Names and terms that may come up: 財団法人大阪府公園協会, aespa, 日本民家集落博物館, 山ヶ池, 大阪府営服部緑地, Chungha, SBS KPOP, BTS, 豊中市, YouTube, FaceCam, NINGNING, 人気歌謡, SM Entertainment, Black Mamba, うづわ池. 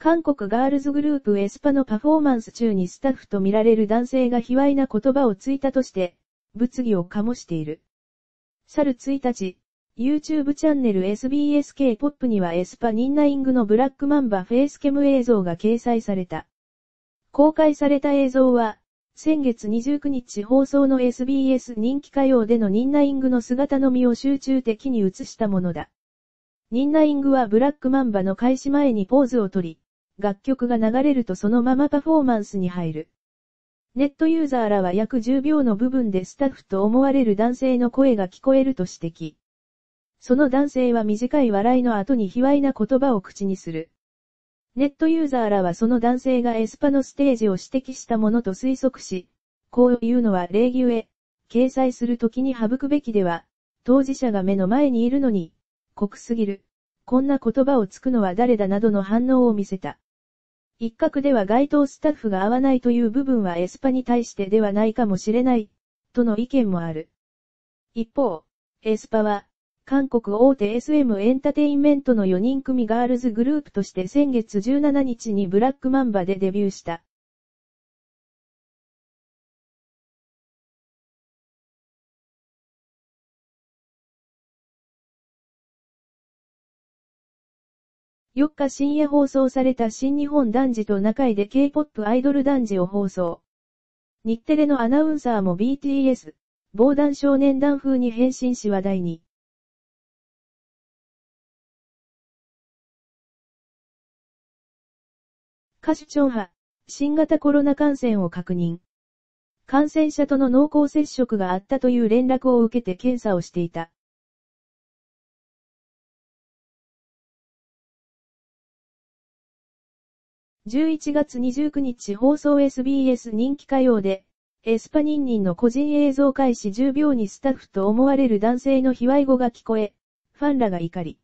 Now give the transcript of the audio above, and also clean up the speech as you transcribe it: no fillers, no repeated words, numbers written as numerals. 韓国ガールズグループaespaのパフォーマンス中にスタッフと見られる男性が卑猥な言葉をついたとして、物議を醸している。去る1日、YouTube チャンネル SBS KPOP にはaespa NINGNINGのブラックマンバフェイスケム映像が掲載された。公開された映像は、先月29日放送の SBS 人気歌謡でのNINGNINGの姿のみを集中的に映したものだ。NINGNINGはブラックマンバの開始前にポーズを取り、楽曲が流れるとそのままパフォーマンスに入る。ネットユーザーらは約10秒の部分でスタッフと思われる男性の声が聞こえると指摘。その男性は短い笑いの後に卑猥な言葉を口にする。ネットユーザーらはその男性がaespaのステージを指摘したものと推測し、こういうのは礼儀上、掲載するときに省くべきでは、当事者が目の前にいるのに、酷すぎる、こんな言葉をつくのは誰だなどの反応を見せた。一角では該当スタッフが合わないという部分はaespaに対してではないかもしれない、との意見もある。一方、aespaは、韓国大手 SM エンタテインメントの4人組ガールズグループとして先月17日にブラックマンバでデビューした。4日深夜放送された新日本男児と中井で K-POP アイドル男児を放送。日テレのアナウンサーも BTS、防弾少年団風に変身し話題に。歌手チョンハ、新型コロナ感染を確認。感染者との濃厚接触があったという連絡を受けて検査をしていた。11月29日放送 SBS 人気歌謡で、aespa NINGNINGの個人映像開始10秒にスタッフと思われる男性の卑猥語が聞こえ、ファンらが怒り。